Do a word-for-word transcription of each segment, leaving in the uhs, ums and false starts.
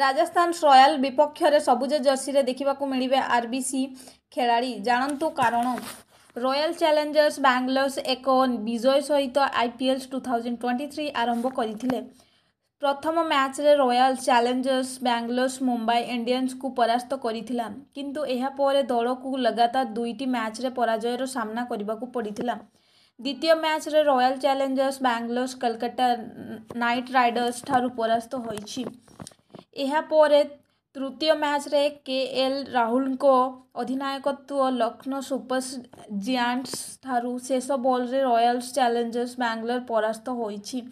Rajasthan royal विपक्ष सबुज Jersey देखा मिले आरबीसी खेलाड़ी जानतु कारण। रॉयल चैलेंजर्स बैंगलोर एक विजय सहित IPL two thousand twenty three आरंभ करते। प्रथम मैच रे royal Challengers Bangalore Mumbai Indians को परास्त करिथिला, किंतु एहा परे दल को लगातार दुईटी मैच रे पराजय रो सामना करबाकू पड़िथिला। द्वितीय मैच रे royal Challengers Bangalore Calcutta Knight Riders ठारू परास्त होइछि। एहा परे तृतीय मैच रे केएल राहुल को अधिनायकत्व लखनऊ सुपरजायंट्स ठारू शेष बॉल रे रॉयल चैलेंजर्स बैंगलोर परास्त होइछि।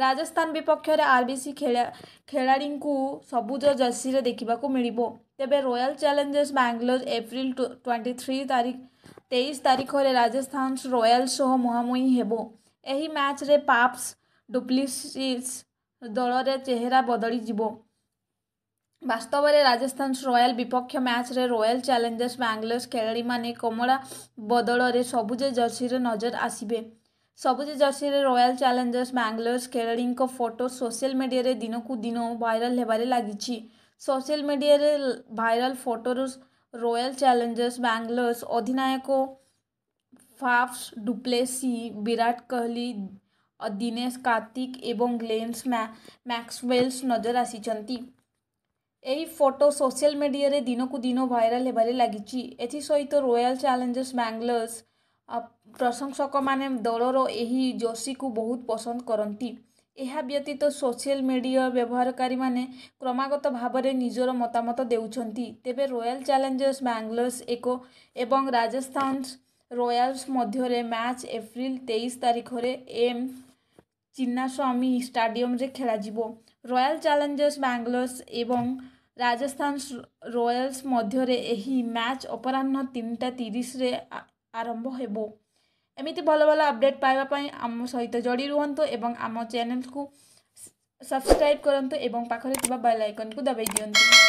राजस्थान विपक्ष रे आरबीसी खेला खेलाड़ी को सबुज जर्सी रे देखा मिले। तेबे Royal Challengers Bangalore April twenty three तारीख तेईस तारीख रे राजस्थान रॉयल सह मुहांमुही हेबो। एही मैच रे फाफ डुप्लेसी दल रे चेहरा बदली जिवो। वास्तव में राजस्थान रॉयल विपक्ष मैच रे रॉयल चैलेंजर्स बैंगलोर खेलाड़ी माने कमला बदल रे सबुज जर्सी रे नजर आसिबे। सबुज जर्सी रे रॉयल चैलेंजर्स बैंगलोर खेलाड़ी फोटो सोशल मीडिया रे दिन को दिन वायरल होबारे लागिछि। सोशल मीडिया रे viral photo royal Challengers Bangalore अधिनायक फाफ डुप्लेसी, विराट कोहली, दिनेश कार्तिक एवं ग्लेन्स मै मैक्सवेल्स नजर आसीचंती। एही फोटो सोशल मीडिया रे दिन को दिन वायरल होबारे लागिछि। एथि सहित रॉयल चैलेंजर्स बैंगलोर प्रशंसक माने दलरो एही जर्सी को बहुत पसंद करती। यह व्यतीत सोशल मीडिया व्यवहारकारी माने क्रमागत भाव में निजर मतामत देउछंती। तेबे रॉयल चैलेंजर्स बैंगलोर एक एवं राजस्थान रॉयल्स मध्य मैच एप्रिल तेईस तारीख रे एम चिन्नास्वामी स्टेडियम रे खेला जिवो। रॉयल चैलेंजर्स बैंगलोर एवं राजस्थान रॉयल्स मध्य एही मैच अपराह्न तीनटा तीस रे आरंभ हेबो। एमिति भल भल अपडेट पाइबा पई आम सहित जोड़ी रुहंतु एवं आम चैनल को सब्सक्राइब करंतु एवं पाखरे बेल आइकन को दबाई दियंतु।